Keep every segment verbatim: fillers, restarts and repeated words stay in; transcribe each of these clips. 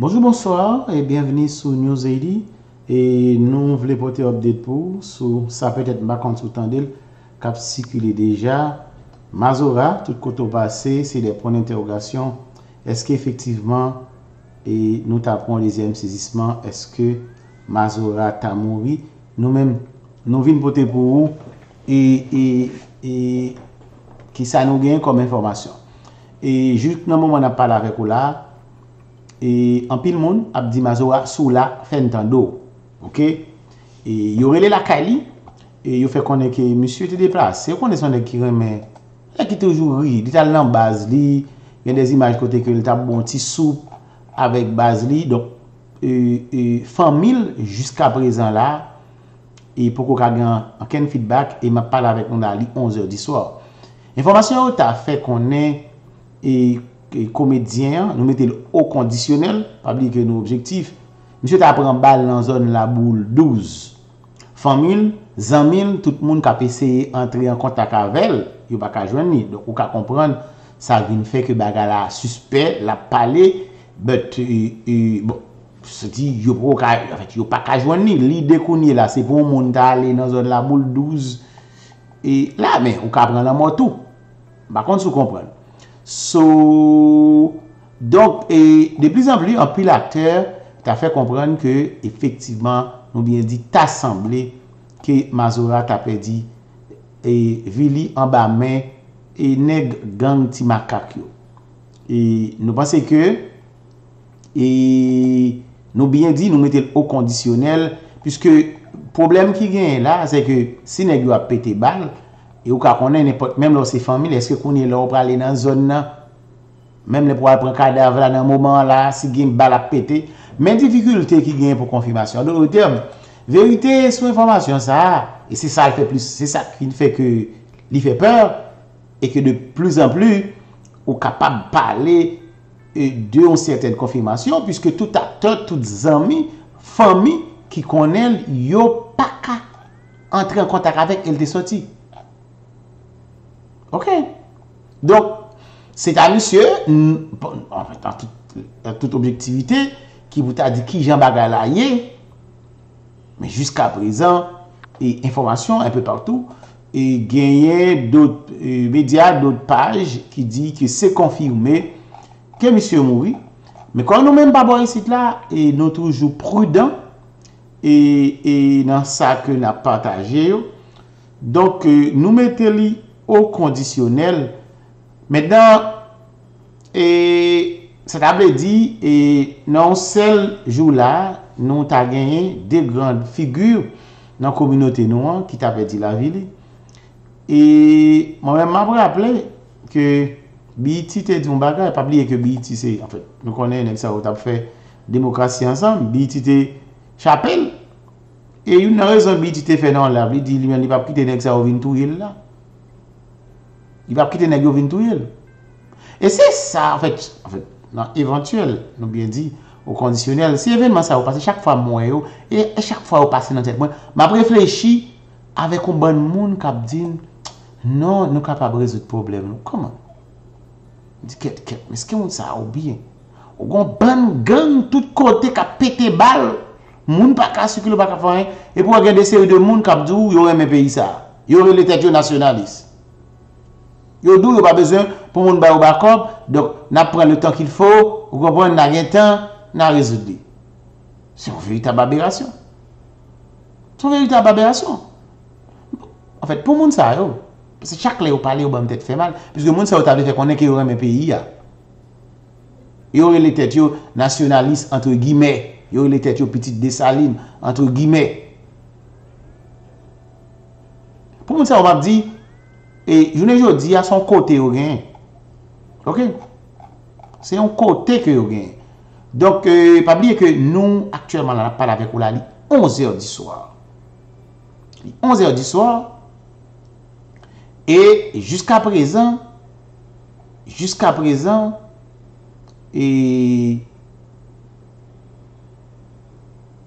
Bonjour, bonsoir et bienvenue sur News Haiti. Et nous voulons porter un update pour sur ça peut-être ma compte sous tendel cap circulé déjà. Mazora, tout côté passé, c'est des points d'interrogation. Est-ce qu'effectivement et nous tapons les deuxième saisissement, est-ce que Mazora t'a mouru? Nous-mêmes, nous venons porter pour vous et, et, et qui ça nous gagne comme information. Et juste dans le moment où on parle avec vous là, et en pile monde a dit Mazora sous la fin d'eau. OK? Et il y aurait la Kali et il fait connaître que monsieur était déplacé. On connaît son nèg qui remet qui toujours ri, il est en base li, il y a des images côté que il t'a bon petit soupe avec base li. Donc euh, euh, famille jusqu'à présent là et pour qu'on gagne aucun feedback et m'a parlé avec on a onze heures du soir. Information t'a fait qu'on est et comédien, nous mettons le haut conditionnel, pas oublier que nos objectifs. Monsieur t'a pris un balle dans la zone la boule douze. Famille, amis, tout le monde qui a essayé d'entrer en contact avec elle, il n'y a pas qu'à joindre. Donc, vous pouvez comprendre, ça vient fait que Bagala suspect, la palais, mais bon, c'est dit, il n'y a pas qu'à joindre. L'idée qu'on y est là, c'est pour le monde aller dans la zone la boule douze. Et là, mais vous pouvez prendre la mort tout. Par contre, vous comprenez. So, donc, et de plus en plus, en plus l'acteur t'a fait comprendre que, effectivement, nous bien dit, t'a semblé que Mazora t'a perdu et Vili en bas main et nèg gang ti macaque. Et nous pensons que, et nous bien dit, nous mettons au conditionnel, puisque le problème qui vient là, c'est que si nèg yo a pété balle, et ou ka konnen n'importe même là c'est famille est-ce que connait là on va aller dans zone là même les pour prendre cadavre là dans moment là si gagne balle a pété mais difficulté qui gagne pour confirmation donc au terme vérité sur information ça et c'est ça qui fait plus c'est ça qui fait que il fait peur et que de plus en plus on capable parler de une certaine confirmation puisque tout acteur toutes amis famille qui connaît yo pas ka entrer en contact avec elle de sorti. OK. Donc, c'est à monsieur, en fait, en toute, en toute objectivité, qui vous a dit qui Jean Bagala est, mais jusqu'à présent, et information un peu partout, et gagné d'autres euh, médias, d'autres pages, qui dit que c'est confirmé que monsieur mourit. Mais quand nous même pas bon ici là, et nous toujours prudents, et, et dans ça que nous avons partagé, donc euh, nous mettons au conditionnel. Maintenant, et ça veut dire, et non, seul jour-là, nous avons gagné des grandes figures dans la communauté noire qui t'avaient dit la ville. Et moi-même, je me rappelle que Biti était un bagage, pas oublier que Biti, c'est en fait, nous connaissons ça, on a fait démocratie ensemble, Biti était chapelle. Et une raison, Biti était fait dans la ville, il dit, il va quitter ça, on vient tout là. Il va quitter Nagio Vintouyel. Et c'est ça, en fait, en fait non, éventuel, nous bien dit, au conditionnel. Si événement ça va passer, chaque fois, moi, et chaque fois, on passe dans tête, moi, je réfléchis avec un bon monde qui dit, non, nous sommes capables de résoudre le problème. Comment? Mais est-ce que ça ou bien? On a un bon gang, tout côté, qui a pété balle, moun pas qu'à circuler, pas qu'à faire, et pour regarder des séries de monde qui dit, il y aurait un pays ça, il y aurait les têtes nationalistes. Yo dou yo pas besoin pour moun ba ou backup donc n'a prend le temps qu'il faut vous comprendre n'a rien temps n'a résoudre c'est une véritable aberration c'est une véritable aberration en fait pour moun ça yo parce que chaque lè ou parler ou ba peut-être fait mal puisque moun ça ou t'a fait connait que yo aime pays ya yo les têtes yo nationalistes entre guillemets yo les têtes yo petite Dessalines entre guillemets pour moun ça on va dire. Et je ne dis à son côté au gain. OK? C'est un côté que au gain. Donc, euh, pas oublier que nous, actuellement, on parle avec Oulali, onze heures du soir. onze heures du soir. Et jusqu'à présent, jusqu'à présent, et,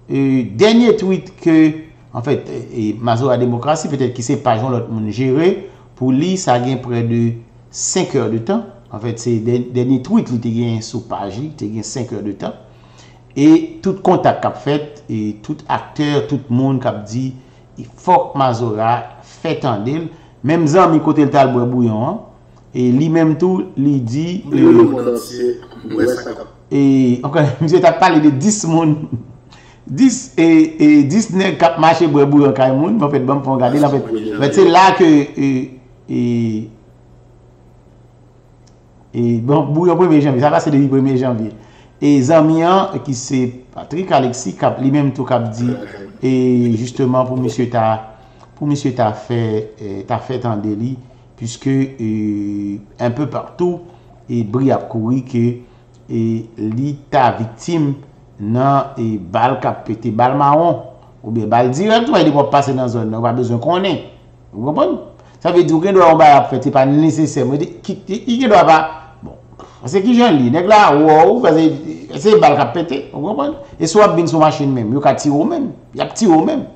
et dernier tweet que, en fait, Mazora Démocratie, peut-être qui c'est pas Jean l'autre monde géré. Pour lui, ça gagne près de cinq heures de temps. En fait, c'est le dernier tweet qui a gagné sur page, il a gagné cinq heures de temps. Et tout contact qu'a fait, et tout acteur, tout le monde qui a dit, il faut que Mazora fait en d'elle. Même Zami côté le talbois bouillon, et lui-même tout, lui dit. Et encore, monsieur, tu as parlé de dix monde. dix et dix nègres qui ont marché pour bouillon, en fait, bon, pour regarder, en fait. C'est là que. Et bon, bouillon premier janvier, ça va, c'est depuis premier janvier. Et Zamian, qui c'est Patrick Alexis, lui-même tout cap dit, et justement pour monsieur ta, pour monsieur ta fait, ta fait en délit, puisque euh, un peu partout, et Bri a couru que l'État victime non et balle cap pété, balle marron, ou bien balle direct, il doit passer dans la zone, on n'a pas besoin qu'on ait. Vous comprenez? Ça veut dire que doit on va faire, c'est pas nécessaire. Il doit pas. C'est qui j'en lis, nèg là, wow, c'est balle qui pété, vous comprenez? Et soit bien sur machine même, il a tiré au même, il a tiré au même.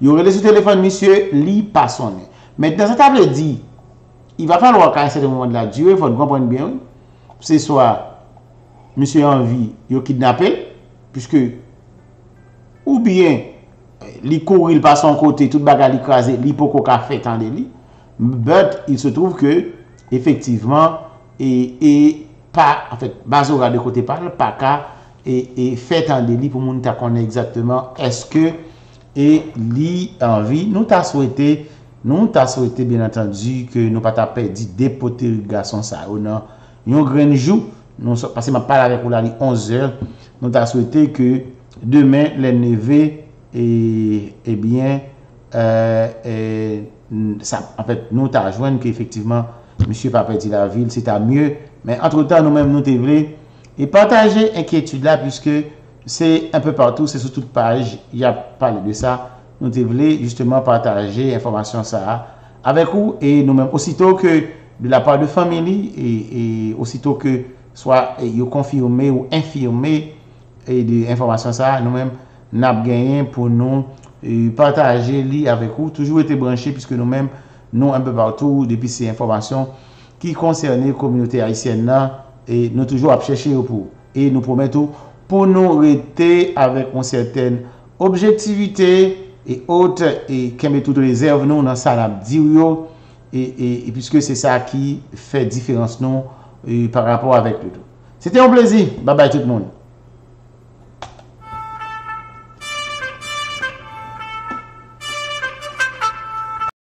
Il aurait laissé le téléphone, monsieur, il pas sonné. Maintenant, ça t'a dit, il va falloir qu'à un certain moment de la durée, il faut comprendre bien, oui. C'est soit, monsieur Envie, il a kidnappé, puisque, ou bien, il courir par son côté, tout bagarre écrasé, il peut qu'on fait tant de lui, mais il se trouve que, effectivement, Et, et pas, en fait, Mazora de côté par le P A C A et, et fait un délit pour nous connaître exactement est-ce que et li envie. Nous t'a souhaité, nous t'a souhaité bien entendu que nous pas t'a perdu dépoter le garçon ça ou non. Nous grain jour, nous parce que m'a parlé avec Oulali onze heures, nous t'a souhaité que demain les neveux et, et bien euh, et, ça, en fait nous t'a joindre qu'effectivement monsieur Papé dit la ville, c'est à mieux. Mais entre-temps, nous-mêmes, nous devons et partager inquiétude là, puisque c'est un peu partout, c'est sur toute page, il y a parlé de ça. Nous devons justement partager information ça avec vous et nous-mêmes. Aussitôt que de la part de famille, et, et aussitôt que soit vous confirmez ou infirmez et de information ça, nous-mêmes, nous avons gagné pour nous partager avec vous. Toujours été branchés, puisque nous-mêmes, nous un peu partout depuis ces informations qui concernent la communauté haïtienne là, et nous toujours à chercher pour et nous promettons pour nous rester avec une certaine objectivité et haute et qu'aimer toute réserve nous dans ça l'abdirio et, et, et puisque c'est ça qui fait différence nous par rapport avec le tout. C'était un plaisir, bye bye tout le monde.